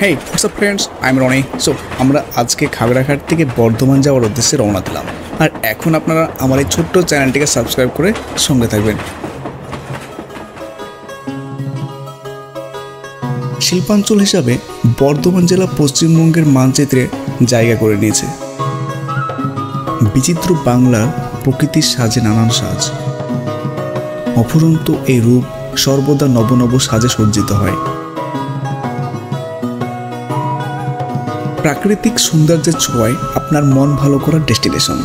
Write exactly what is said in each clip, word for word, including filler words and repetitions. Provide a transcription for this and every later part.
Hey, what's up friends? I'm Ronnie. So, আমরা আজকে খাগড়াঘাট থেকে বর্ধমান যাওয়ার উদ্দেশ্যে রওনা দিলাম। আর এখন আপনারা আমার এই ছোট্ট চ্যানেলটিকে সাবস্ক্রাইব করে সঙ্গে থাকবেন। শিল্পাঞ্চল হিসাবে বর্ধমান জেলা পশ্চিমবঙ্গের মানচিত্রে জায়গা করে নিয়েছে। বিচিত্র বাংলার প্রকৃতির সাজে নানান সাজ। অফুরন্ত এই রূপ সর্বদা নব নব সাজে সজ্জিত হয়। প্রাকৃতিক সৌন্দর্যের ছোঁয়ায় আপনার মন ভালো করার ডেস্টিনেশন।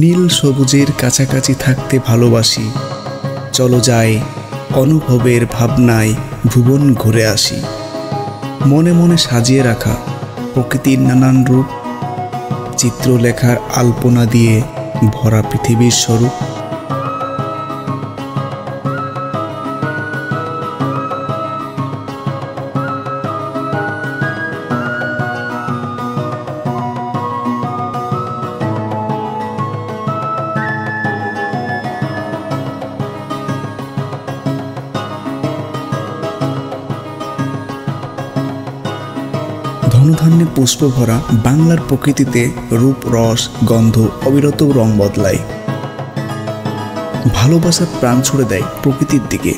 নীল সবুজের কাছাকাছি থাকতে ভালোবাসি, চলো যাই অনুভবের ভাবনায় ভুবন ঘুরে আসি। মনে মনে সাজিয়ে রাখা প্রকৃতির নানান রূপ, চিত্রলেখার আলপনা দিয়ে ভরা পৃথিবীর স্বরূপ। ধনধান্যে পুষ্প ভরা বাংলার প্রকৃতিতে রূপ রস গন্ধ অবিরত রং বদলায়। ভালোবাসা প্রাণ ছুড়ে দেয় প্রকৃতির দিকে।